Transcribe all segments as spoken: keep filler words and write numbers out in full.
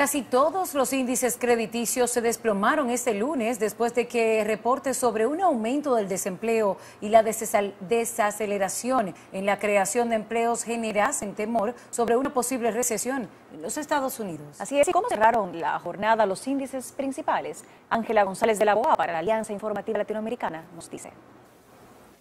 Casi todos los índices crediticios se desplomaron este lunes después de que reportes sobre un aumento del desempleo y la desaceleración en la creación de empleos generasen temor sobre una posible recesión en los Estados Unidos. Así es, ¿y cómo cerraron la jornada los índices principales? Ángela González de la B O A para la Alianza Informativa Latinoamericana nos dice.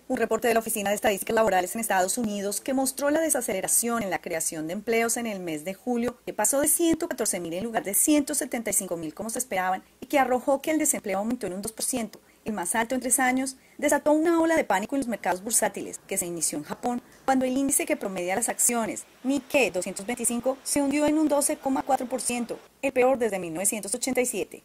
Un reporte de la Oficina de Estadísticas Laborales en Estados Unidos que mostró la desaceleración en la creación de empleos en el mes de julio, que pasó de ciento catorce mil en lugar de ciento setenta y cinco mil como se esperaban, y que arrojó que el desempleo aumentó en un dos por ciento, el más alto en tres años, desató una ola de pánico en los mercados bursátiles que se inició en Japón, cuando el índice que promedia las acciones, Nikkei doscientos veinticinco, se hundió en un doce coma cuatro por ciento, el peor desde mil novecientos ochenta y siete.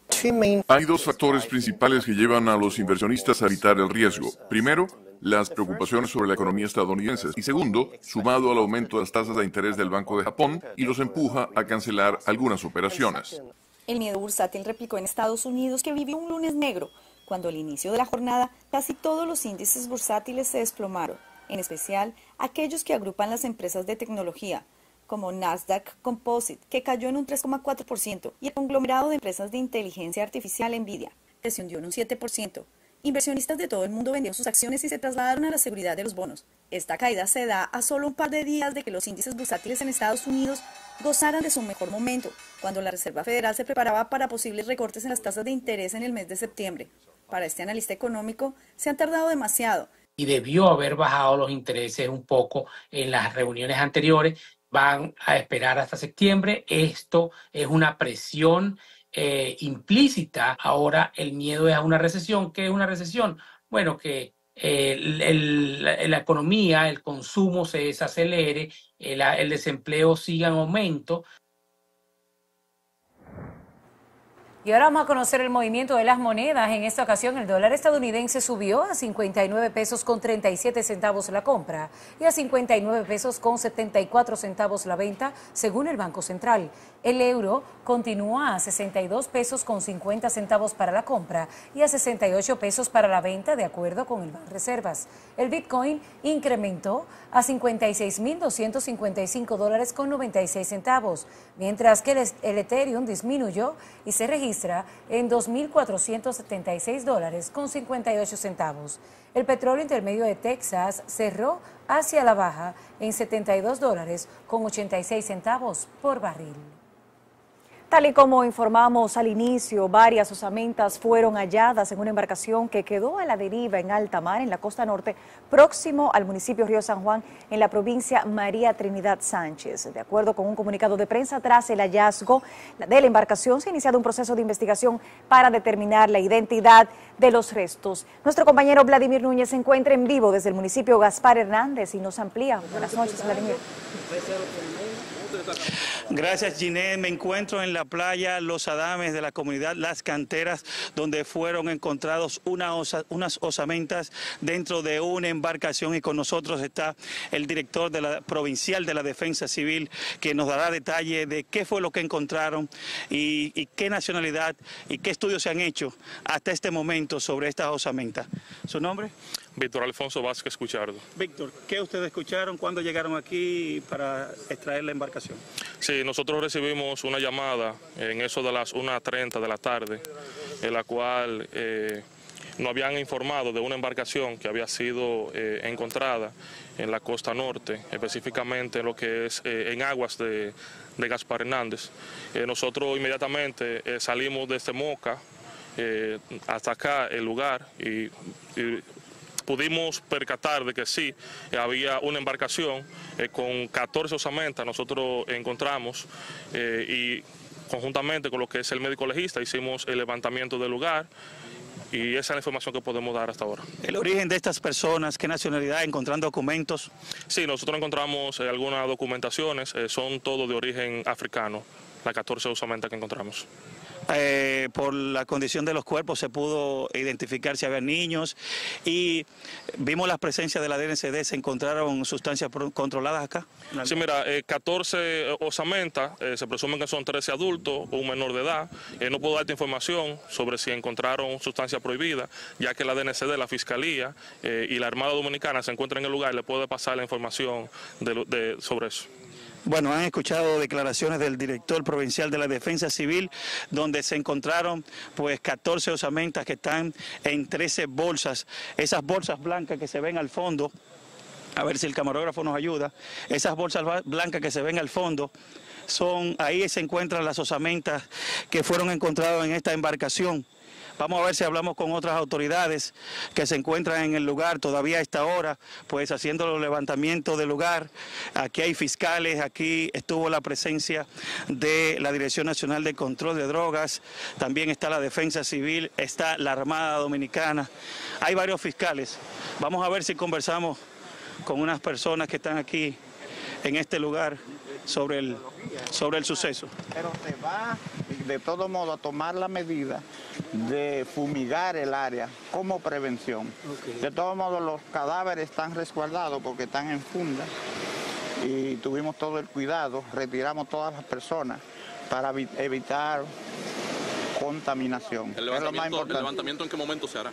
Hay dos factores principales que llevan a los inversionistas a evitar el riesgo. Primero, las preocupaciones sobre la economía estadounidense y segundo, sumado al aumento de las tasas de interés del Banco de Japón y los empuja a cancelar algunas operaciones. El miedo bursátil replicó en Estados Unidos que vivió un lunes negro, cuando al inicio de la jornada casi todos los índices bursátiles se desplomaron, en especial aquellos que agrupan las empresas de tecnología, como Nasdaq Composite, que cayó en un tres coma cuatro por ciento, y el conglomerado de empresas de inteligencia artificial Nvidia, que se hundió en un siete por ciento. Inversionistas de todo el mundo vendieron sus acciones y se trasladaron a la seguridad de los bonos. Esta caída se da a solo un par de días de que los índices bursátiles en Estados Unidos gozaran de su mejor momento, cuando la Reserva Federal se preparaba para posibles recortes en las tasas de interés en el mes de septiembre. Para este analista económico, se han tardado demasiado. Y debió haber bajado los intereses un poco en las reuniones anteriores. Van a esperar hasta septiembre. Esto es una presión Eh, implícita. Ahora el miedo es a una recesión. ¿Qué es una recesión? Bueno, que eh, el, el, la, la economía, el consumo se desacelere, el, el desempleo siga en aumento. Y ahora vamos a conocer el movimiento de las monedas. En esta ocasión, el dólar estadounidense subió a cincuenta y nueve pesos con treinta y siete centavos la compra y a cincuenta y nueve pesos con setenta y cuatro centavos la venta, según el Banco Central. El euro continúa a sesenta y dos pesos con cincuenta centavos para la compra y a sesenta y ocho pesos para la venta, de acuerdo con el Banco de Reservas. El Bitcoin incrementó a cincuenta y seis mil doscientos cincuenta y cinco dólares con noventa y seis centavos, mientras que el, el Ethereum disminuyó y se registró en dos mil cuatrocientos setenta y seis dólares con cincuenta y ocho centavos. El petróleo intermedio de Texas cerró hacia la baja en setenta y dos dólares con ochenta y seis centavos por barril. Tal y como informamos al inicio, varias osamentas fueron halladas en una embarcación que quedó a la deriva en alta mar en la costa norte, próximo al municipio Río San Juan, en la provincia María Trinidad Sánchez. De acuerdo con un comunicado de prensa, tras el hallazgo de la embarcación se ha iniciado un proceso de investigación para determinar la identidad de los restos. Nuestro compañero Vladimir Núñez se encuentra en vivo desde el municipio Gaspar Hernández y nos amplía. Buenas noches, Vladimir. Gracias, Giné. Me encuentro en la playa Los Adames de la comunidad Las Canteras, donde fueron encontrados una osa, unas osamentas dentro de una embarcación, y con nosotros está el director de la provincial de la Defensa Civil, que nos dará detalle de qué fue lo que encontraron y, y qué nacionalidad y qué estudios se han hecho hasta este momento sobre estas osamentas. ¿Su nombre? Víctor Alfonso Vázquez Cuchardo. Víctor, ¿qué ustedes escucharon cuando llegaron aquí para extraer la embarcación? Sí, nosotros recibimos una llamada en eso de las una treinta de la tarde, en la cual eh, nos habían informado de una embarcación que había sido eh, encontrada en la costa norte, específicamente en lo que es eh, en aguas de, de Gaspar Hernández. Eh, nosotros inmediatamente eh, salimos desde Moca eh, hasta acá el lugar y, y pudimos percatar de que sí, había una embarcación eh, con catorce osamentas. Nosotros encontramos eh, y conjuntamente con lo que es el médico legista hicimos el levantamiento del lugar, y esa es la información que podemos dar hasta ahora. ¿El origen de estas personas? ¿Qué nacionalidad? ¿Encontraron documentos? Sí, nosotros encontramos eh, algunas documentaciones, eh, son todo de origen africano, las catorce osamentas que encontramos. Eh, por la condición de los cuerpos se pudo identificar si había niños, y vimos las presencias de la D N C D. ¿Se encontraron sustancias controladas acá? Sí, mira, eh, catorce osamentas, eh, se presumen que son trece adultos o un menor de edad. Eh, no puedo darte información sobre si encontraron sustancias prohibidas, ya que la D N C D, la Fiscalía eh, y la Armada Dominicana se encuentran en el lugar y le puede pasar la información de, de, sobre eso. Bueno, han escuchado declaraciones del director provincial de la Defensa Civil, donde se encontraron pues catorce osamentas que están en trece bolsas. Esas bolsas blancas que se ven al fondo, a ver si el camarógrafo nos ayuda, esas bolsas blancas que se ven al fondo, son ahí se encuentran las osamentas que fueron encontradas en esta embarcación. Vamos a ver si hablamos con otras autoridades que se encuentran en el lugar todavía a esta hora, pues haciendo los levantamientos del lugar. Aquí hay fiscales, aquí estuvo la presencia de la Dirección Nacional de Control de Drogas, también está la Defensa Civil, está la Armada Dominicana. Hay varios fiscales. Vamos a ver si conversamos con unas personas que están aquí en este lugar sobre el, sobre el suceso. Pero se va de todo modo a tomar la medida de fumigar el área como prevención. Okay. De todo modo los cadáveres están resguardados porque están en funda y tuvimos todo el cuidado, retiramos todas las personas para evitar contaminación. El levantamiento, es lo más importante. ¿El levantamiento en qué momento se hará?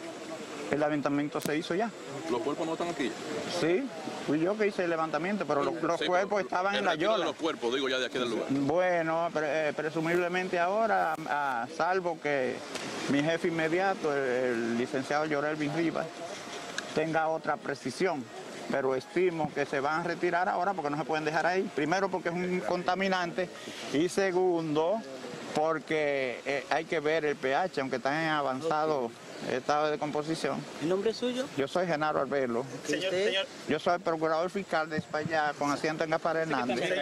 El levantamiento se hizo ya. ¿Los cuerpos no están aquí? Sí, fui yo que hice el levantamiento, pero los, los sí, cuerpos pero estaban en la yola. De los cuerpos, digo, ya de aquí del lugar. Bueno, pre, presumiblemente ahora, a, salvo que mi jefe inmediato, el, el licenciado Yorelvin Rivas, tenga otra precisión, pero estimo que se van a retirar ahora porque no se pueden dejar ahí. Primero porque es un contaminante y segundo porque eh, hay que ver el pH, aunque están en avanzado... Okay. Estado de composición. ¿El nombre es suyo? Yo soy Genaro Alberto. Señor, señor. Yo soy procurador fiscal de España con asiento en Gaspar Hernández. Señor,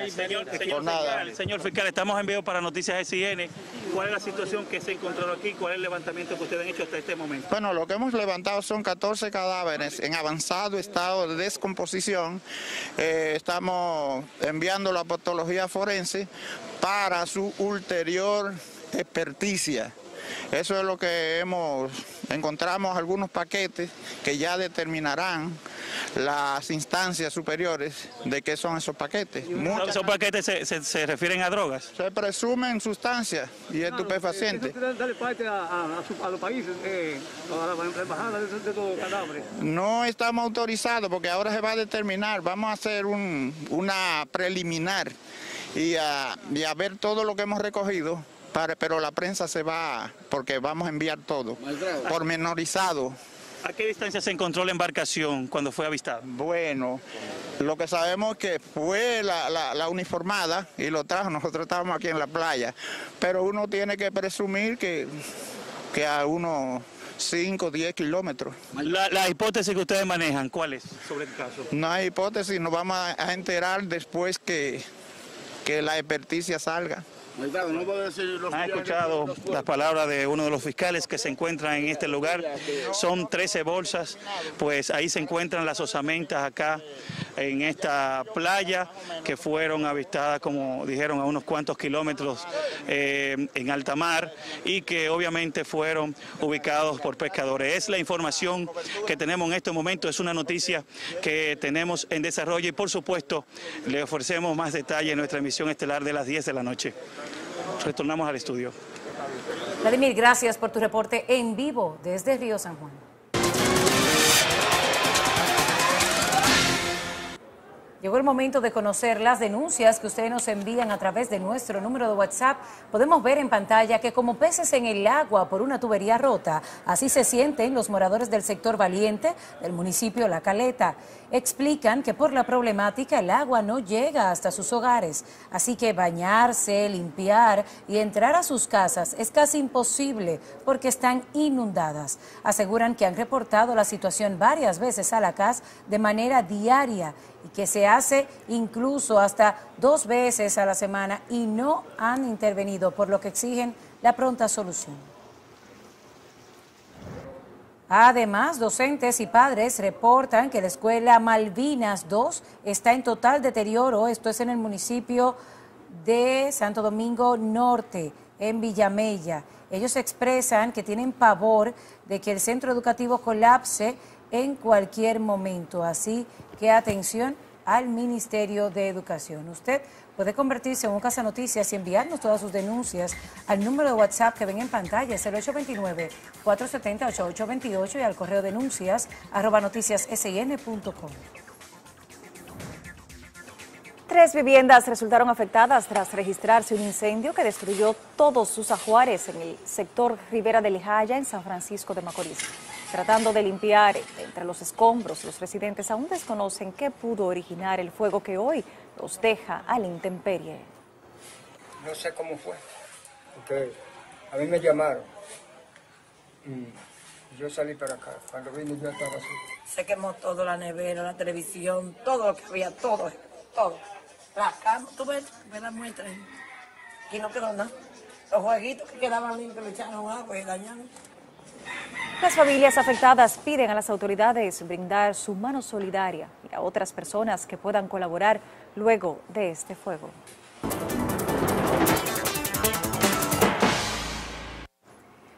señor, señor, fiscal, señor fiscal, estamos en vivo para Noticias S I N. ¿Cuál es la situación que se encontró aquí? ¿Cuál es el levantamiento que ustedes han hecho hasta este momento? Bueno, lo que hemos levantado son catorce cadáveres en avanzado estado de descomposición. Eh, estamos enviando la patología forense para su ulterior experticia. Eso es lo que hemos, encontramos algunos paquetes que ya determinarán las instancias superiores de qué son esos paquetes. Muchas, ¿esos paquetes se, se, se refieren a drogas? Se presumen sustancias y estupefacientes. Claro, ¿darle parte a, a, a, su, a los países, eh, a la embajada de, de todos los cadáveres? No estamos autorizados porque ahora se va a determinar, vamos a hacer un, una preliminar y a, y a ver todo lo que hemos recogido. Para, pero la prensa se va, porque vamos a enviar todo, pormenorizado. ¿A qué distancia se encontró la embarcación cuando fue avistada? Bueno, lo que sabemos es que fue la, la, la uniformada y lo trajo, nosotros estábamos aquí en la playa, pero uno tiene que presumir que, que a unos cinco o diez kilómetros. La, la hipótesis que ustedes manejan, ¿cuál es sobre el caso? No hay hipótesis, nos vamos a, a enterar después que, que la experticia salga. Han escuchado las palabras de uno de los fiscales que se encuentran en este lugar. Son trece bolsas, pues ahí se encuentran las osamentas acá en esta playa que fueron avistadas, como dijeron, a unos cuantos kilómetros eh, en alta mar y que obviamente fueron ubicados por pescadores. Es la información que tenemos en este momento, es una noticia que tenemos en desarrollo y por supuesto le ofrecemos más detalle en nuestra emisión estelar de las diez de la noche. Retornamos al estudio. Vladimir, gracias por tu reporte en vivo desde Río San Juan. Llegó el momento de conocer las denuncias que ustedes nos envían a través de nuestro número de WhatsApp. Podemos ver en pantalla que como peces en el agua por una tubería rota, así se sienten los moradores del sector Valiente del municipio La Caleta. Explican que por la problemática el agua no llega hasta sus hogares, así que bañarse, limpiar y entrar a sus casas es casi imposible porque están inundadas. Aseguran que han reportado la situación varias veces a la C A S de manera diaria y que se hace incluso hasta dos veces a la semana y no han intervenido, por lo que exigen la pronta solución. Además, docentes y padres reportan que la escuela Malvinas dos está en total deterioro, esto es en el municipio de Santo Domingo Norte, en Villamella. Ellos expresan que tienen pavor de que el centro educativo colapse en cualquier momento, así que atención al Ministerio de Educación. Usted puede convertirse en un casanoticias y enviarnos todas sus denuncias al número de WhatsApp que ven en pantalla, es el ocho dos nueve, cuatro siete cero, ocho ocho dos ocho y al correo denuncias arroba noticias s n punto com. Tres viviendas resultaron afectadas tras registrarse un incendio que destruyó todos sus ajuares en el sector Ribera de Lijaya, en San Francisco de Macorís. Tratando de limpiar entre los escombros, los residentes aún desconocen qué pudo originar el fuego que hoy los deja a la intemperie. No sé cómo fue, porque a mí me llamaron y yo salí para acá. Cuando vine yo estaba así. Se quemó todo, la nevera, la televisión, todo lo que había, todo, todo. La cama, tú ves, me la muestra ahí. Aquí no quedó nada. Los jueguitos que quedaban limpios le echaron agua y dañaron. Las familias afectadas piden a las autoridades brindar su mano solidaria y a otras personas que puedan colaborar luego de este fuego.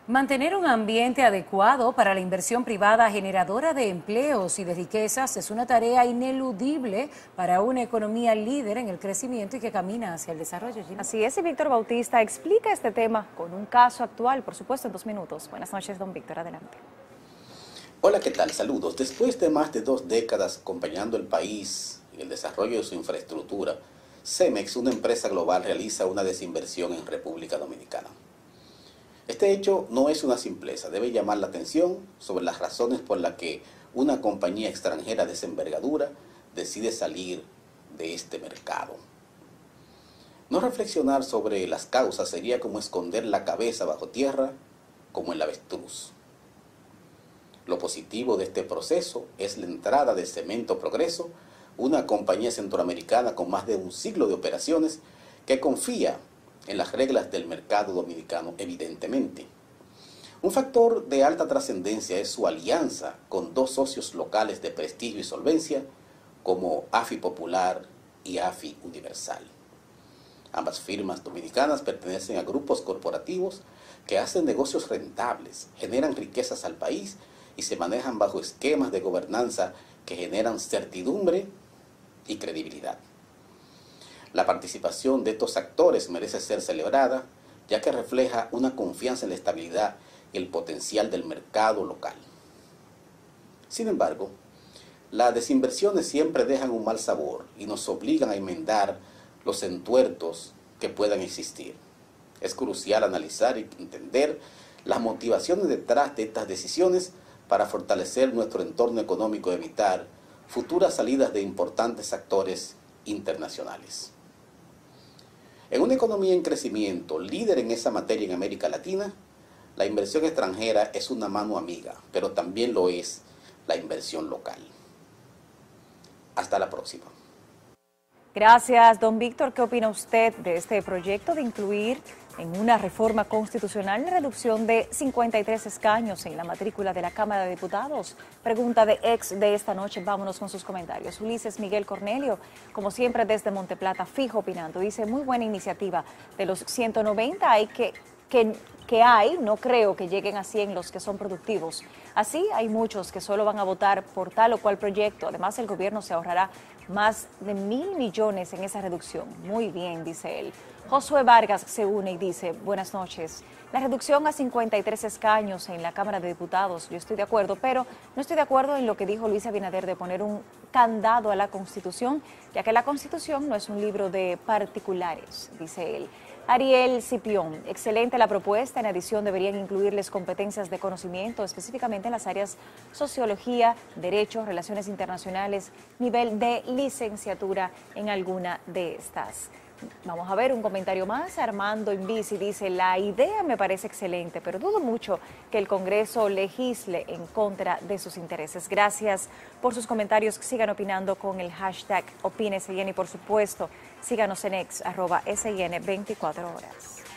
Mantener un ambiente adecuado para la inversión privada generadora de empleos y de riquezas es una tarea ineludible para una economía líder en el crecimiento y que camina hacia el desarrollo. Gina. Así es, y Víctor Bautista explica este tema con un caso actual, por supuesto, en dos minutos. Buenas noches, don Víctor, adelante. Hola, ¿qué tal? Saludos. Después de más de dos décadas acompañando el país en el desarrollo de su infraestructura, Cemex, una empresa global, realiza una desinversión en República Dominicana. Este hecho no es una simpleza, debe llamar la atención sobre las razones por las que una compañía extranjera de esa envergadura decide salir de este mercado. No reflexionar sobre las causas sería como esconder la cabeza bajo tierra, como el avestruz. Lo positivo de este proceso es la entrada de Cemento Progreso, una compañía centroamericana con más de un siglo de operaciones que confía en las reglas del mercado dominicano, evidentemente. Un factor de alta trascendencia es su alianza con dos socios locales de prestigio y solvencia, como A F I Popular y A F I Universal. Ambas firmas dominicanas pertenecen a grupos corporativos que hacen negocios rentables, generan riquezas al país y se manejan bajo esquemas de gobernanza que generan certidumbre y credibilidad. La participación de estos actores merece ser celebrada, ya que refleja una confianza en la estabilidad y el potencial del mercado local. Sin embargo, las desinversiones siempre dejan un mal sabor y nos obligan a enmendar los entuertos que puedan existir. Es crucial analizar y entender las motivaciones detrás de estas decisiones para fortalecer nuestro entorno económico y evitar futuras salidas de importantes actores internacionales. En una economía en crecimiento, líder en esa materia en América Latina, la inversión extranjera es una mano amiga, pero también lo es la inversión local. Hasta la próxima. Gracias, don Víctor. ¿Qué opina usted de este proyecto de incluir en una reforma constitucional la reducción de cincuenta y tres escaños en la matrícula de la Cámara de Diputados? Pregunta de Ex de esta noche. Vámonos con sus comentarios. Ulises Miguel Cornelio, como siempre desde Monteplata, fijo opinando, dice: muy buena iniciativa. De los ciento noventa hay que, que, que hay, no creo que lleguen a cien los que son productivos. Así hay muchos que solo van a votar por tal o cual proyecto. Además, el gobierno se ahorrará más de mil millones en esa reducción. Muy bien, dice él. Josué Vargas se une y dice: buenas noches. La reducción a cincuenta y tres escaños en la Cámara de Diputados, yo estoy de acuerdo, pero no estoy de acuerdo en lo que dijo Luis Abinader de poner un candado a la Constitución, ya que la Constitución no es un libro de particulares, dice él. Ariel Cipión, excelente la propuesta. En adición, deberían incluirles competencias de conocimiento, específicamente en las áreas sociología, derecho, relaciones internacionales, nivel de licenciatura en alguna de estas. Vamos a ver un comentario más. Armando Invisi dice: la idea me parece excelente, pero dudo mucho que el Congreso legisle en contra de sus intereses. Gracias por sus comentarios. Sigan opinando con el hashtag OpineSIN y, por supuesto, síganos en X, arroba S I N veinticuatro horas.